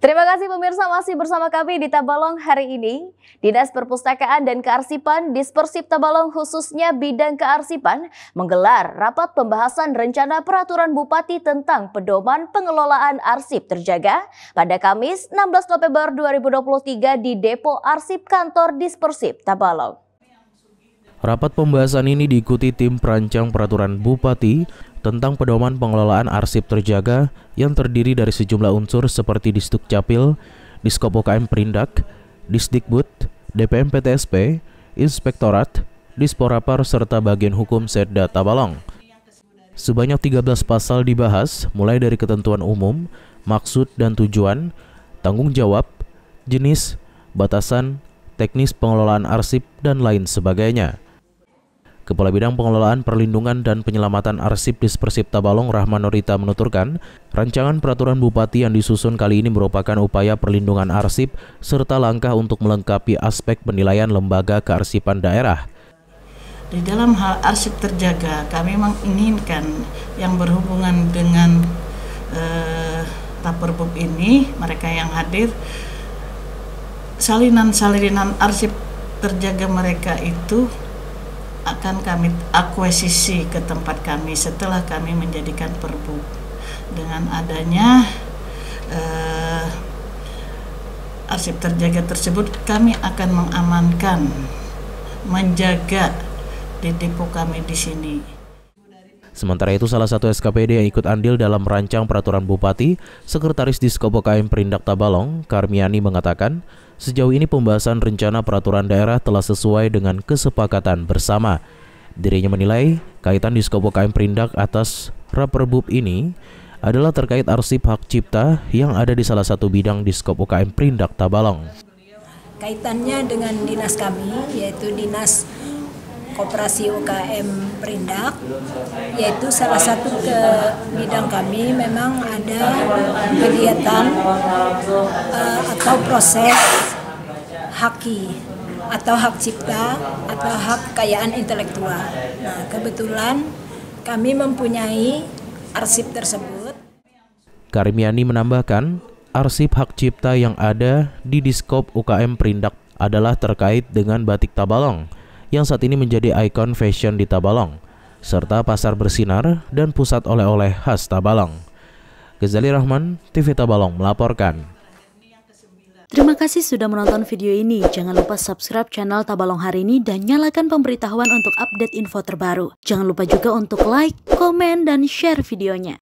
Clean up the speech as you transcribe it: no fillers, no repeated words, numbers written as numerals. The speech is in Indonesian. Terima kasih pemirsa masih bersama kami di Tabalong hari ini. Dinas Perpustakaan dan Kearsipan Dispersip Tabalong khususnya bidang kearsipan menggelar rapat pembahasan rencana peraturan Bupati tentang pedoman pengelolaan arsip terjaga pada Kamis 16 November 2023 di Depo Arsip Kantor Dispersip Tabalong. Rapat pembahasan ini diikuti tim perancang peraturan Bupati tentang pedoman pengelolaan arsip terjaga yang terdiri dari sejumlah unsur seperti Disdukcapil, Diskop UKM Perindag, Distikbud, DPM PTSP, Inspektorat, Disporapar serta bagian hukum Setda Tabalong. Sebanyak 13 pasal dibahas mulai dari ketentuan umum, maksud dan tujuan, tanggung jawab, jenis, batasan, teknis pengelolaan arsip dan lain sebagainya. Kepala Bidang Pengelolaan Perlindungan dan Penyelamatan Arsip Dispersip Tabalong Rahman Norita menuturkan, rancangan peraturan Bupati yang disusun kali ini merupakan upaya perlindungan arsip serta langkah untuk melengkapi aspek penilaian lembaga kearsipan daerah. Di dalam hal arsip terjaga, kami menginginkan yang berhubungan dengan PERBUP ini, mereka yang hadir, salinan-salinan arsip terjaga mereka itu akan kami akuisisi ke tempat kami setelah kami menjadikan PERBUP. Dengan adanya arsip terjaga tersebut, kami akan mengamankan, menjaga di depo kami di sini. Sementara itu, salah satu SKPD yang ikut andil dalam merancang peraturan Bupati, Sekretaris Diskop UKM Perindag Tabalong, Karmiani mengatakan, sejauh ini pembahasan rencana peraturan daerah telah sesuai dengan kesepakatan bersama. Dirinya menilai, kaitan Diskop UKM Perindag atas Raperbup ini adalah terkait arsip hak cipta yang ada di salah satu bidang Diskop UKM Perindag Tabalong. Kaitannya dengan dinas kami, yaitu dinas Koperasi UKM Perindag, yaitu salah satu ke bidang kami memang ada kegiatan atau proses haki atau hak cipta atau hak kekayaan intelektual. Nah, kebetulan kami mempunyai arsip tersebut. Karmiani menambahkan, arsip hak cipta yang ada di Diskop UKM Perindag adalah terkait dengan batik Tabalong yang saat ini menjadi ikon fashion di Tabalong, serta pasar bersinar dan pusat oleh-oleh khas Tabalong. Ghazali Rahman, TV Tabalong melaporkan. Terima kasih sudah menonton video ini. Jangan lupa subscribe channel Tabalong hari ini dan nyalakan pemberitahuan untuk update info terbaru. Jangan lupa juga untuk like, komen, dan share videonya.